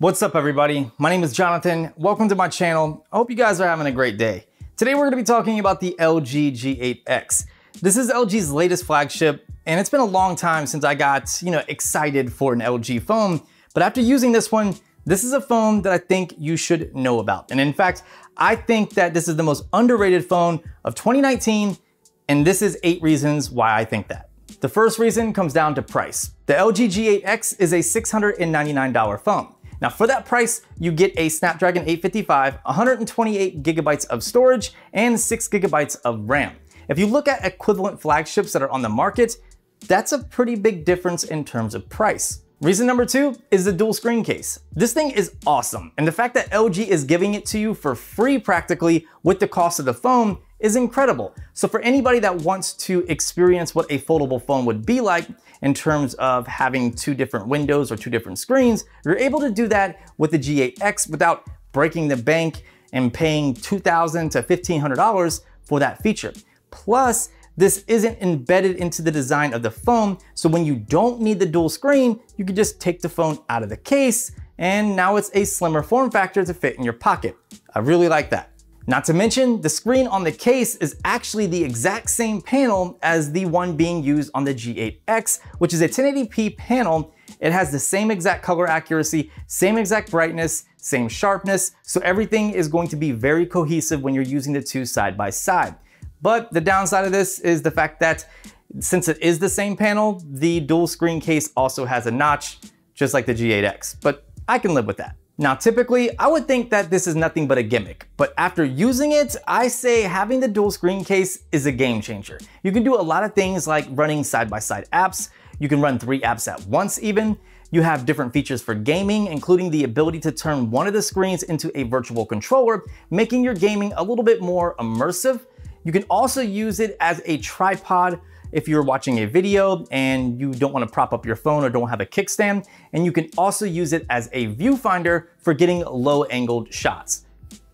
What's up everybody? My name is Jonathan. Welcome to my channel. I hope you guys are having a great day. Today we're going to be talking about the LG G8X. This is LG's latest flagship and it's been a long time since I got, excited for an LG phone, but after using this one, this is a phone that I think you should know about. And in fact, I think that this is the most underrated phone of 2019 and this is 8 reasons why I think that. The first reason comes down to price. The LG G8X is a $699 phone. Now for that price, you get a Snapdragon 855, 128 gigabytes of storage, and 6 gigabytes of RAM. If you look at equivalent flagships that are on the market, that's a pretty big difference in terms of price. Reason number 2 is the dual screen case. This thing is awesome, and the fact that LG is giving it to you for free practically with the cost of the phone is incredible. So for anybody that wants to experience what a foldable phone would be like in terms of having 2 different windows or 2 different screens, you're able to do that with the G8X without breaking the bank and paying $2,000 to $1,500 for that feature. Plus, this isn't embedded into the design of the phone, so when you don't need the dual screen, you can just take the phone out of the case, and now it's a slimmer form factor to fit in your pocket. I really like that. Not to mention, the screen on the case is actually the exact same panel as the one being used on the G8X, which is a 1080p panel. It has the same exact color accuracy, same exact brightness, same sharpness, so everything is going to be very cohesive when you're using the 2 side by side. But the downside of this is the fact that since it is the same panel, the dual screen case also has a notch, just like the G8X, but I can live with that. Now, typically, I would think that this is nothing but a gimmick, but after using it, I say having the dual screen case is a game changer. You can do a lot of things like running side-by-side apps. You can run 3 apps at once even. You have different features for gaming, including the ability to turn one of the screens into a virtual controller, making your gaming a little bit more immersive. You can also use it as a tripod if you're watching a video and you don't want to prop up your phone or don't have a kickstand, and you can also use it as a viewfinder for getting low angled shots.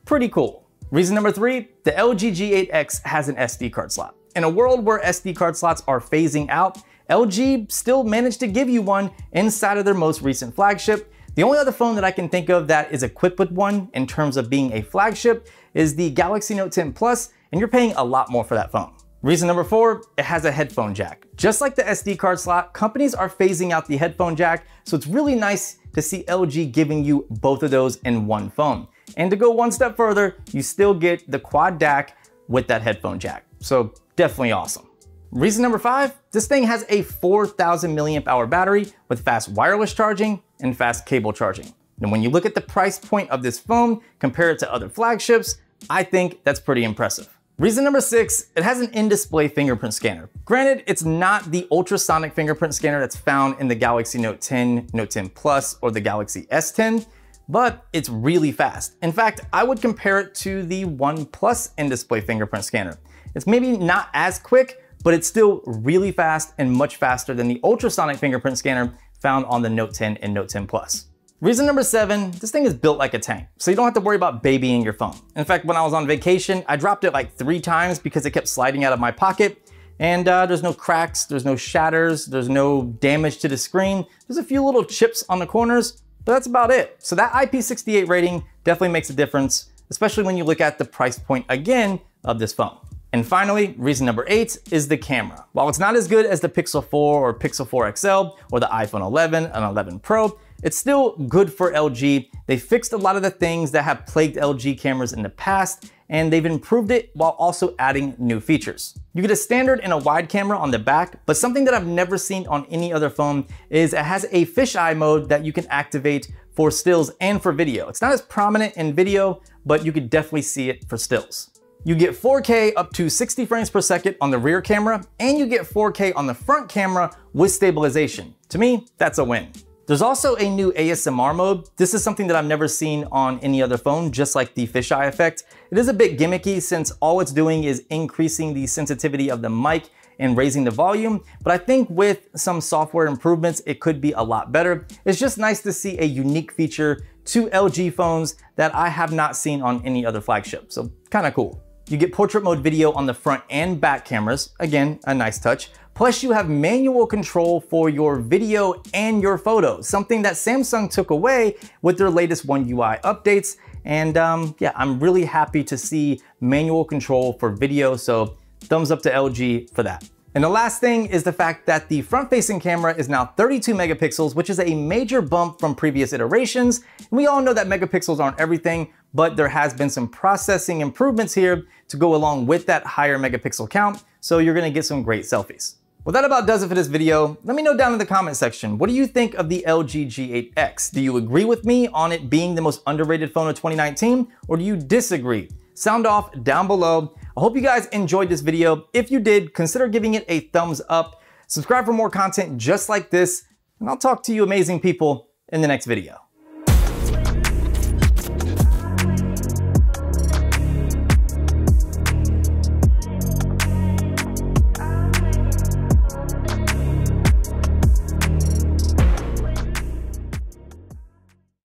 Pretty cool. Reason number 3, the LG G8X has an SD card slot. In a world where SD card slots are phasing out, LG still managed to give you one inside of their most recent flagship. The only other phone that I can think of that is equipped with one in terms of being a flagship is the Galaxy Note 10 Plus, and you're paying a lot more for that phone. Reason number 4, it has a headphone jack. Just like the SD card slot, companies are phasing out the headphone jack, so it's really nice to see LG giving you both of those in one phone. And to go one step further, you still get the quad DAC with that headphone jack. So definitely awesome. Reason number 5, this thing has a 4,000 milliamp hour battery with fast wireless charging and fast cable charging. And when you look at the price point of this phone, compare it to other flagships, I think that's pretty impressive. Reason number 6, it has an in-display fingerprint scanner. Granted, it's not the ultrasonic fingerprint scanner that's found in the Galaxy Note 10, Note 10 Plus, or the Galaxy S10, but it's really fast. In fact, I would compare it to the OnePlus in-display fingerprint scanner. It's maybe not as quick, but it's still really fast and much faster than the ultrasonic fingerprint scanner found on the Note 10 and Note 10 Plus. Reason number 7, this thing is built like a tank, so you don't have to worry about babying your phone. In fact, when I was on vacation, I dropped it like 3 times because it kept sliding out of my pocket, and there's no cracks, there's no shatters, there's no damage to the screen. There's a few little chips on the corners, but that's about it. So that IP68 rating definitely makes a difference, especially when you look at the price point again of this phone. And finally, reason number 8 is the camera. While it's not as good as the Pixel 4 or Pixel 4 XL or the iPhone 11 and 11 Pro, it's still good for LG. They fixed a lot of the things that have plagued LG cameras in the past, and they've improved it while also adding new features. You get a standard and a wide camera on the back, but something that I've never seen on any other phone is it has a fisheye mode that you can activate for stills and for video. It's not as prominent in video, but you could definitely see it for stills. You get 4K up to 60 frames per second on the rear camera, and you get 4K on the front camera with stabilization. To me, that's a win. There's also a new ASMR mode. This is something that I've never seen on any other phone, just like the fisheye effect. It is a bit gimmicky since all it's doing is increasing the sensitivity of the mic and raising the volume, but I think with some software improvements, it could be a lot better. It's just nice to see a unique feature to LG phones that I have not seen on any other flagship, so kind of cool. You get portrait mode video on the front and back cameras, again, a nice touch. Plus you have manual control for your video and your photos, something that Samsung took away with their latest One UI updates. And yeah, I'm really happy to see manual control for video, so thumbs up to LG for that. And the last thing is the fact that the front-facing camera is now 32 megapixels, which is a major bump from previous iterations. And we all know that megapixels aren't everything, but there has been some processing improvements here to go along with that higher megapixel count. So you're gonna get some great selfies. Well, that about does it for this video. Let me know down in the comment section, what do you think of the LG G8X? Do you agree with me on it being the most underrated phone of 2019, or do you disagree? Sound off down below. I hope you guys enjoyed this video. If you did, consider giving it a thumbs up. Subscribe for more content just like this, and I'll talk to you amazing people in the next video.